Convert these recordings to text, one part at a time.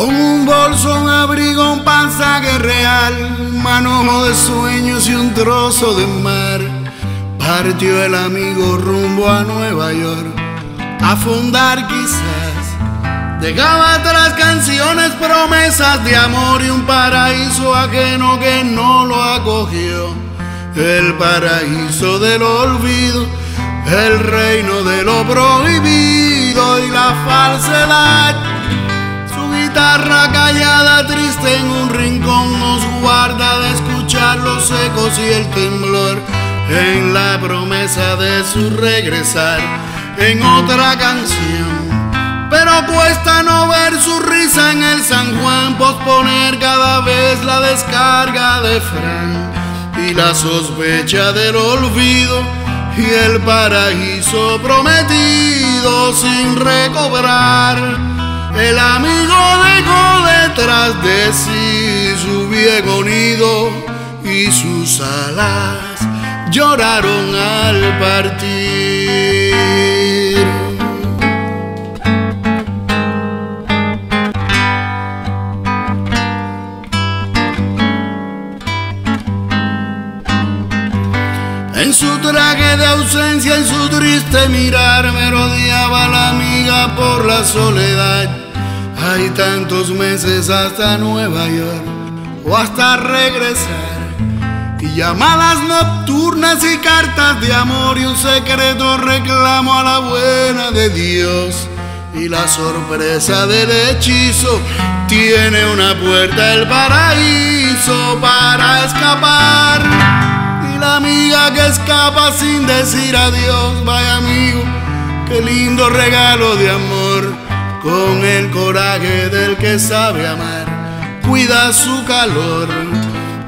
con un bolso, un abrigo, un pasaje real, manojo de sueños y un trozo de mar. Partió el amigo rumbo a Nueva York, a fundar quizás. Dejaba atrás canciones, promesas de amor y un paraíso ajeno que no lo acogió. El paraíso del olvido, el reino de lo prohibido y la falsedad. Su guitarra callada, triste en un rincón, nos guarda de escuchar los ecos y el temblor. En la promesa de su regresar, en otra canción. Pero cuesta no ver su risa en el San Juan, posponer cada vez la descarga de Fran. Y la sospecha del olvido y el paraíso prometido sin recobrar. El amigo dejó detrás de sí su viejo nido y sus alas lloraron al partir. En su traje de ausencia, en su triste mirar, me rodeaba la amiga por la soledad. Hay tantos meses hasta Nueva York o hasta regresar, y llamadas nocturnas y cartas de amor y un secreto reclamo a la buena de Dios. Y la sorpresa del hechizo tiene una puerta al paraíso para escapar. La amiga que escapa sin decir adiós. Vaya amigo, qué lindo regalo de amor. Con el coraje del que sabe amar, cuida su calor.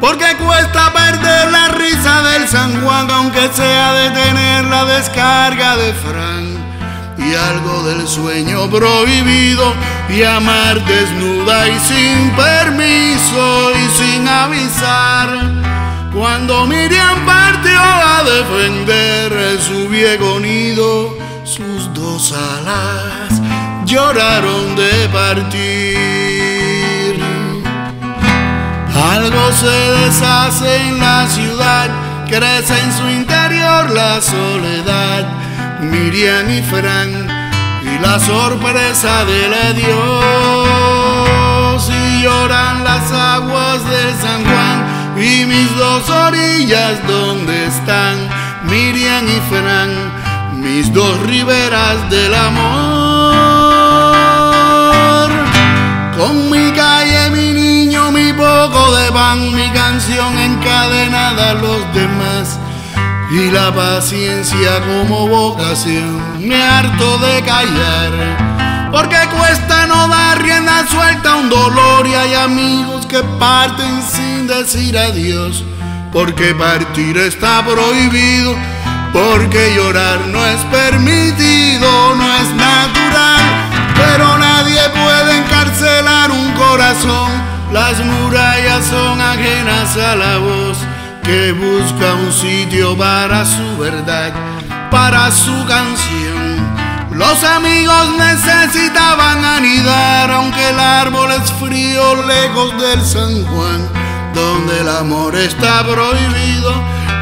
Porque cuesta perder la risa del San Juan, aunque sea detener la descarga de Fran. Y algo del sueño prohibido y amar desnuda y sin permiso y sin avisar. Cuando Miriam partió a defender su viejo nido, sus dos alas lloraron de partir. Algo se deshace en la ciudad, crece en su interior la soledad. Miriam y Fran y la sorpresa del adiós. Y lloran las aguas del San Juan y mis dos orillas, ¿dónde están? Miriam y Fran, mis dos riberas del amor. Con mi calle, mi niño, mi poco de pan, mi canción encadenada a los demás. Y la paciencia como vocación, me harto de callar. Porque cuesta no dar rienda suelta a un dolor, y hay amigos que parten sin decir adiós. Porque partir está prohibido, porque llorar no es permitido, no es natural. Pero nadie puede encarcelar un corazón, las murallas son ajenas a la voz que busca un sitio para su verdad, para su canción. Los amigos necesitaban anidar, aunque el árbol es frío, lejos del San Juan, donde el amor está prohibido,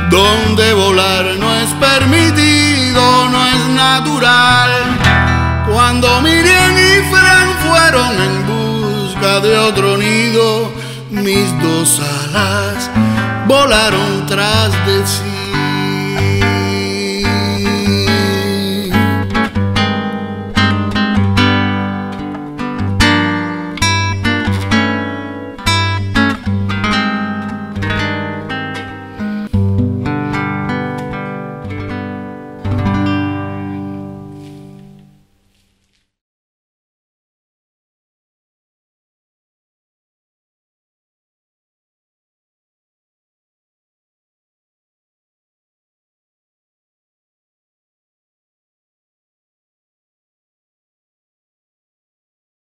donde volar no es permitido, no es natural. Cuando Miriam y Fran fueron en busca de otro nido, mis dos alas volaron tras de sí.